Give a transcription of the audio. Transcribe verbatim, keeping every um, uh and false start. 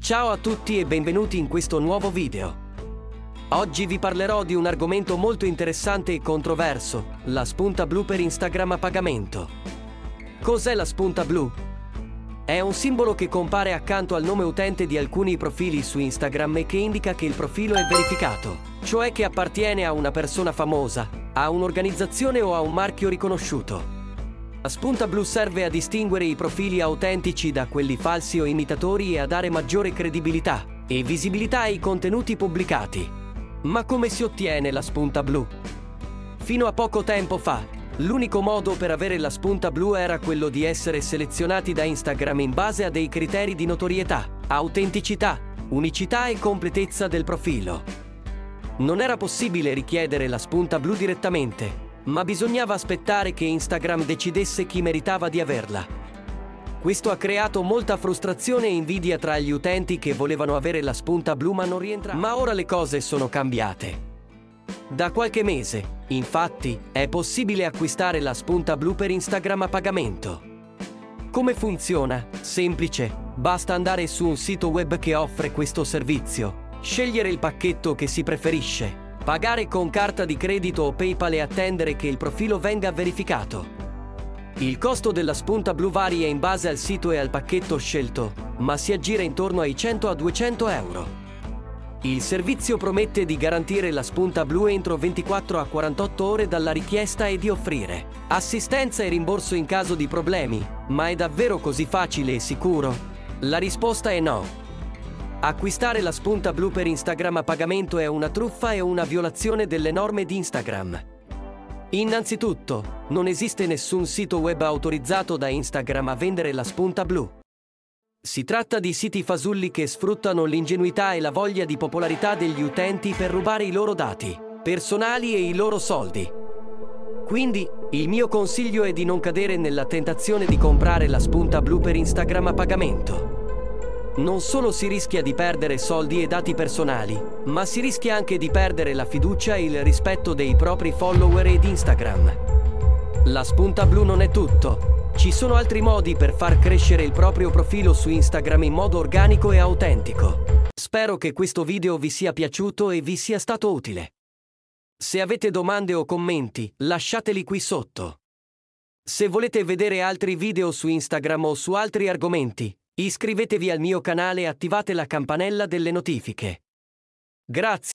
Ciao a tutti e benvenuti in questo nuovo video. Oggi vi parlerò di un argomento molto interessante e controverso, la spunta blu per Instagram a pagamento. Cos'è la spunta blu? È un simbolo che compare accanto al nome utente di alcuni profili su Instagram e che indica che il profilo è verificato, cioè che appartiene a una persona famosa, a un'organizzazione o a un marchio riconosciuto. La spunta blu serve a distinguere i profili autentici da quelli falsi o imitatori e a dare maggiore credibilità e visibilità ai contenuti pubblicati. Ma come si ottiene la spunta blu? Fino a poco tempo fa, l'unico modo per avere la spunta blu era quello di essere selezionati da Instagram in base a dei criteri di notorietà, autenticità, unicità e completezza del profilo. Non era possibile richiedere la spunta blu direttamente, ma bisognava aspettare che Instagram decidesse chi meritava di averla. Questo ha creato molta frustrazione e invidia tra gli utenti che volevano avere la spunta blu ma non rientravano. Ma ora le cose sono cambiate. Da qualche mese, infatti, è possibile acquistare la spunta blu per Instagram a pagamento. Come funziona? Semplice, basta andare su un sito web che offre questo servizio, scegliere il pacchetto che si preferisce, pagare con carta di credito o PayPal e attendere che il profilo venga verificato. Il costo della spunta blu varia in base al sito e al pacchetto scelto, ma si aggira intorno ai cento a duecento euro. Il servizio promette di garantire la spunta blu entro ventiquattro a quarantotto ore dalla richiesta e di offrire assistenza e rimborso in caso di problemi, ma è davvero così facile e sicuro? La risposta è no. Acquistare la spunta blu per Instagram a pagamento è una truffa e una violazione delle norme di Instagram. Innanzitutto, non esiste nessun sito web autorizzato da Instagram a vendere la spunta blu. Si tratta di siti fasulli che sfruttano l'ingenuità e la voglia di popolarità degli utenti per rubare i loro dati personali e i loro soldi. Quindi, il mio consiglio è di non cadere nella tentazione di comprare la spunta blu per Instagram a pagamento. Non solo si rischia di perdere soldi e dati personali, ma si rischia anche di perdere la fiducia e il rispetto dei propri follower ed Instagram. La spunta blu non è tutto. Ci sono altri modi per far crescere il proprio profilo su Instagram in modo organico e autentico. Spero che questo video vi sia piaciuto e vi sia stato utile. Se avete domande o commenti, lasciateli qui sotto. Se volete vedere altri video su Instagram o su altri argomenti, iscrivetevi al mio canale e attivate la campanella delle notifiche. Grazie.